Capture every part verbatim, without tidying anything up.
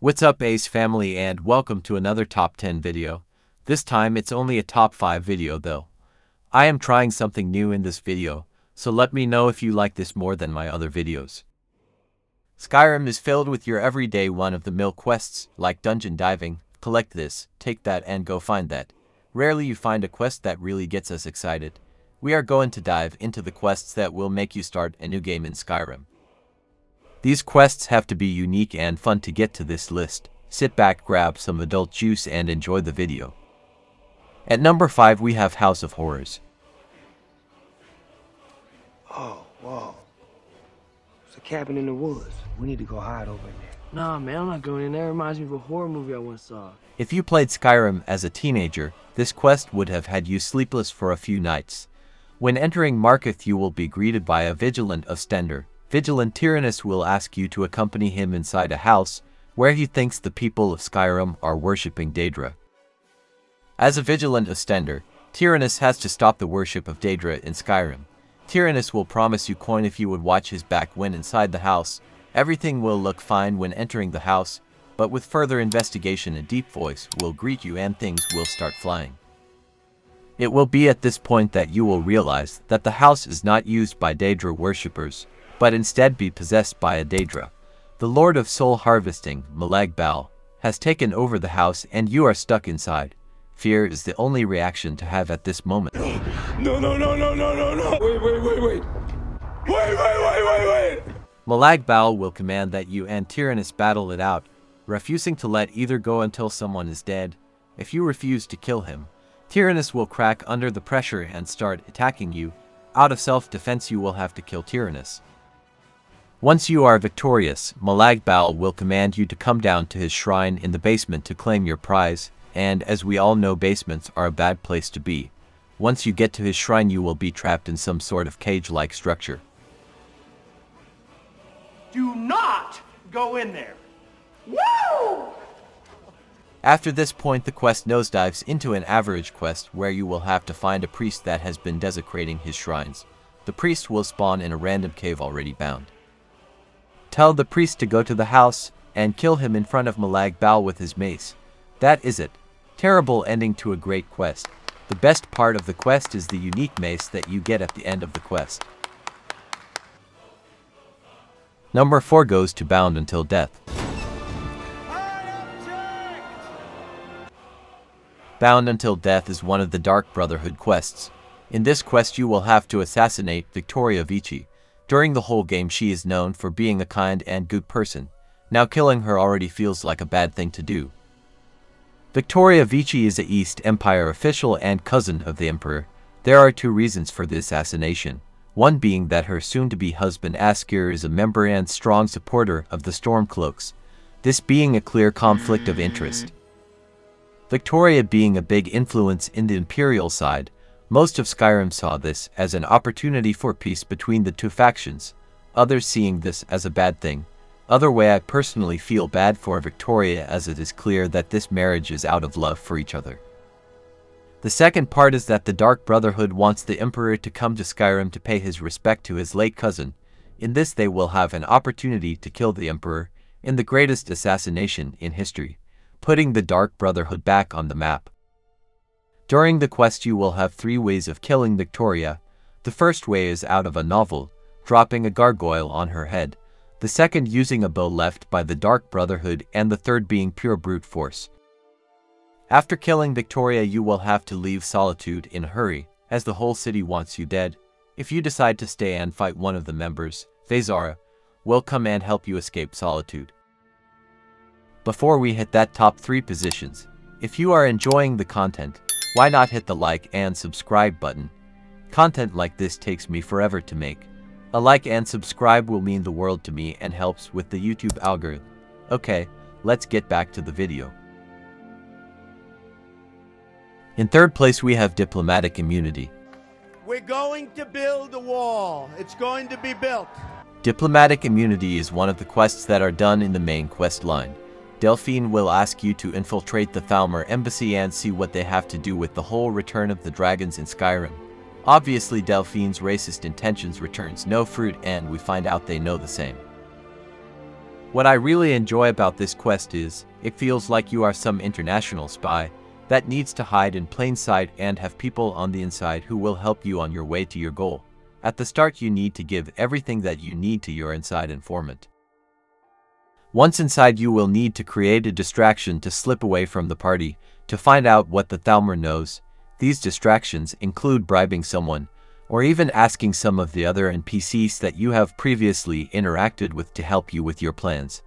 What's up, Ace family, and welcome to another top ten video. This time it's only a top five video though. I am trying something new in this video, so let me know if you like this more than my other videos. Skyrim is filled with your everyday one-of-the-mill quests, like dungeon diving, collect this, take that and go find that. Rarely you find a quest that really gets us excited. We are going to dive into the quests that will make you start a new game in Skyrim. These quests have to be unique and fun to get to this list. Sit back, grab some adult juice, and enjoy the video. At number five we have House of Horrors. Oh, whoa. It's a cabin in the woods. We need to go hide over in there. Nah, man, I'm not going in there. It reminds me of a horror movie I once saw. If you played Skyrim as a teenager, this quest would have had you sleepless for a few nights. When entering Markarth you will be greeted by a Vigilant of Stendarr. Vigilant Tyrannus will ask you to accompany him inside a house where he thinks the people of Skyrim are worshipping Daedra. As a Vigilant of Stendarr, Tyrannus has to stop the worship of Daedra in Skyrim. Tyrannus will promise you coin if you would watch his back when inside the house. Everything will look fine when entering the house, but with further investigation a deep voice will greet you and things will start flying. It will be at this point that you will realize that the house is not used by Daedra worshippers, but instead be possessed by a Daedra. The Lord of Soul Harvesting, Molag Bal, has taken over the house and you are stuck inside. Fear is the only reaction to have at this moment. No, no, no, no, no, no, no, wait, wait, wait, wait, wait, wait, wait, wait, wait. Molag Bal will command that you and Tyrannus battle it out, refusing to let either go until someone is dead. If you refuse to kill him, Tyrannus will crack under the pressure and start attacking you. Out of self-defense you will have to kill Tyrannus. Once you are victorious, Molag Bal will command you to come down to his shrine in the basement to claim your prize, and as we all know, basements are a bad place to be. Once you get to his shrine you will be trapped in some sort of cage-like structure. Do not go in there! Woo! After this point the quest nosedives into an average quest where you will have to find a priest that has been desecrating his shrines. The priest will spawn in a random cave already bound. Tell the priest to go to the house and kill him in front of Molag Bal with his mace. That is it. Terrible ending to a great quest. The best part of the quest is the unique mace that you get at the end of the quest. Number four goes to Bound Until Death. Bound Until Death is one of the Dark Brotherhood quests. In this quest you will have to assassinate Vittoria Vici. During the whole game she is known for being a kind and good person. Now killing her already feels like a bad thing to do. Vittoria Vici is an East Empire official and cousin of the Emperor. There are two reasons for the assassination. One being that her soon-to-be husband Asgir is a member and strong supporter of the Stormcloaks, this being a clear conflict of interest. Vittoria being a big influence in the Imperial side, most of Skyrim saw this as an opportunity for peace between the two factions, others seeing this as a bad thing. Other way, I personally feel bad for Vittoria as it is clear that this marriage is out of love for each other. The second part is that the Dark Brotherhood wants the Emperor to come to Skyrim to pay his respect to his late cousin. In this they will have an opportunity to kill the Emperor in the greatest assassination in history, putting the Dark Brotherhood back on the map. During the quest you will have three ways of killing Vittoria. The first way is out of a novel, dropping a gargoyle on her head, the second using a bow left by the Dark Brotherhood, and the third being pure brute force. After killing Vittoria you will have to leave Solitude in a hurry, as the whole city wants you dead. If you decide to stay and fight one of the members, Fazara will come and help you escape Solitude. Before we hit that top three positions, if you are enjoying the content, why not hit the like and subscribe button? Content like this takes me forever to make. A like and subscribe will mean the world to me and helps with the YouTube algorithm. Okay, let's get back to the video. In third place we have Diplomatic Immunity. We're going to build a wall. It's going to be built. Diplomatic Immunity is one of the quests that are done in the main quest line. Delphine will ask you to infiltrate the Thalmor embassy and see what they have to do with the whole return of the dragons in Skyrim. Obviously Delphine's racist intentions returns no fruit and we find out they know the same. What I really enjoy about this quest is, it feels like you are some international spy that needs to hide in plain sight and have people on the inside who will help you on your way to your goal. At the start, you need to give everything that you need to your inside informant. Once inside, you will need to create a distraction to slip away from the party to find out what the Thalmor knows. These distractions include bribing someone, or even asking some of the other N P Cs that you have previously interacted with to help you with your plans.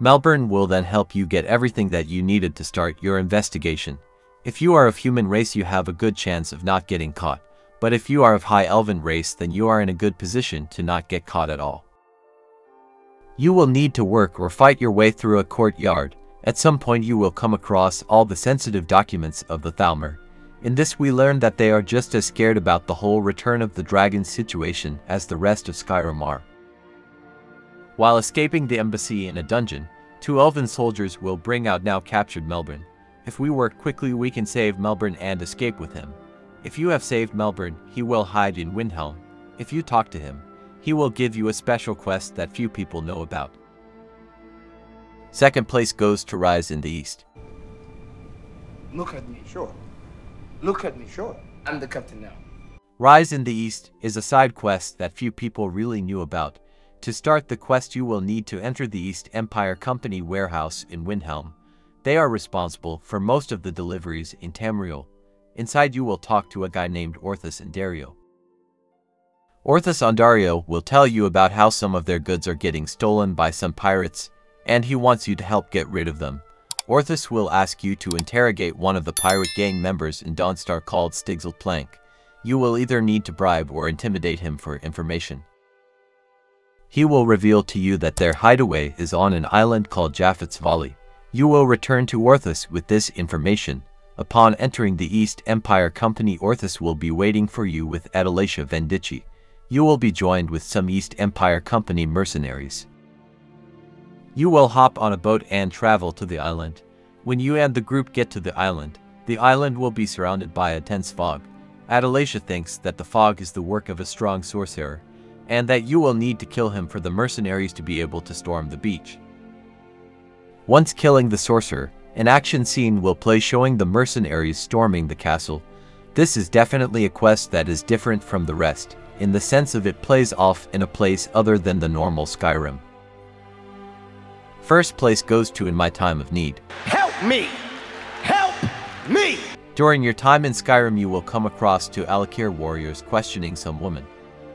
Melburn will then help you get everything that you needed to start your investigation. If you are of human race, you have a good chance of not getting caught, but if you are of high elven race, then you are in a good position to not get caught at all. You will need to work or fight your way through a courtyard. At some point you will come across all the sensitive documents of the Thalmor. In this we learn that they are just as scared about the whole Return of the Dragon situation as the rest of Skyrim are. While escaping the embassy in a dungeon, two elven soldiers will bring out now captured Melburn. If we work quickly we can save Melburn and escape with him. If you have saved Melburn, he will hide in Windhelm. If you talk to him, he will give you a special quest that few people know about. Second place goes to Rise in the East. Look at me, sure. Look at me, sure. I'm the captain now. Rise in the East is a side quest that few people really knew about. To start the quest, you will need to enter the East Empire Company warehouse in Windhelm. They are responsible for most of the deliveries in Tamriel. Inside, you will talk to a guy named Orthus Endario. Orthus Endario will tell you about how some of their goods are getting stolen by some pirates, and he wants you to help get rid of them. Orthus will ask you to interrogate one of the pirate gang members in Dawnstar called Stigzle Plank. You will either need to bribe or intimidate him for information. He will reveal to you that their hideaway is on an island called Jaffetz Valley. You will return to Orthus with this information. Upon entering the East Empire Company, Orthus will be waiting for you with Adalacia Vendicci. You will be joined with some East Empire Company mercenaries. You will hop on a boat and travel to the island. When you and the group get to the island, the island will be surrounded by a dense fog. Adalacia thinks that the fog is the work of a strong sorcerer, and that you will need to kill him for the mercenaries to be able to storm the beach. Once killing the sorcerer, an action scene will play showing the mercenaries storming the castle. This is definitely a quest that is different from the rest, in the sense of it plays off in a place other than the normal Skyrim. First place goes to In My Time of Need. Help me! Help me! During your time in Skyrim, you will come across two Alik'r warriors questioning some woman.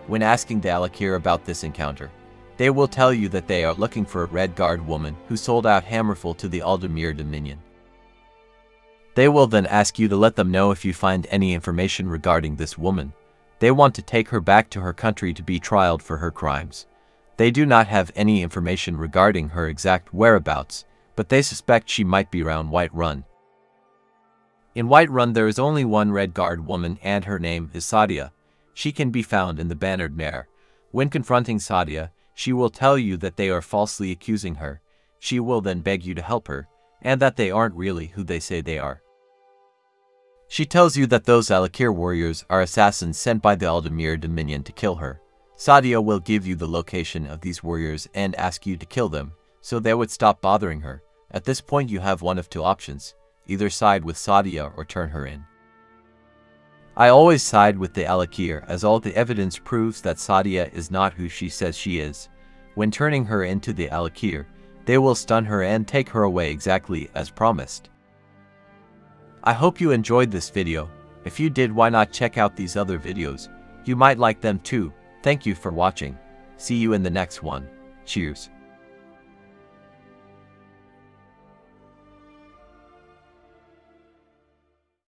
When asking the Alik'r about this encounter, they will tell you that they are looking for a Red Guard woman who sold out Hammerfell to the Aldmeri Dominion. They will then ask you to let them know if you find any information regarding this woman. They want to take her back to her country to be trialed for her crimes. They do not have any information regarding her exact whereabouts, but they suspect she might be around Whiterun. In Whiterun there is only one Red Guard woman and her name is Sadia. She can be found in the Bannered Mare. When confronting Sadia, she will tell you that they are falsely accusing her. She will then beg you to help her, and that they aren't really who they say they are. She tells you that those Alik'r warriors are assassins sent by the Aldmeri Dominion to kill her. Sadia will give you the location of these warriors and ask you to kill them, so they would stop bothering her. At this point you have one of two options, either side with Sadia or turn her in. I always side with the Alik'r as all the evidence proves that Sadia is not who she says she is. When turning her into the Alik'r, they will stun her and take her away exactly as promised. I hope you enjoyed this video. If you did, why not check out these other videos? You might like them too. Thank you for watching. See you in the next one. Cheers.